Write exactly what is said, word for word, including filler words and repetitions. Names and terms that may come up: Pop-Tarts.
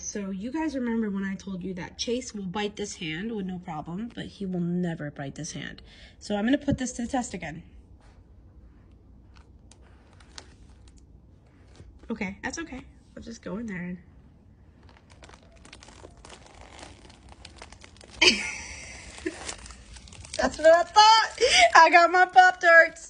guys, so you guys remember when I told you that Chase will bite this hand with no problem, but he will never bite this hand. So I'm going to put this to the test again. Okay, that's okay. I'll just go in there and... That's what I thought. I got my Pop-Tarts.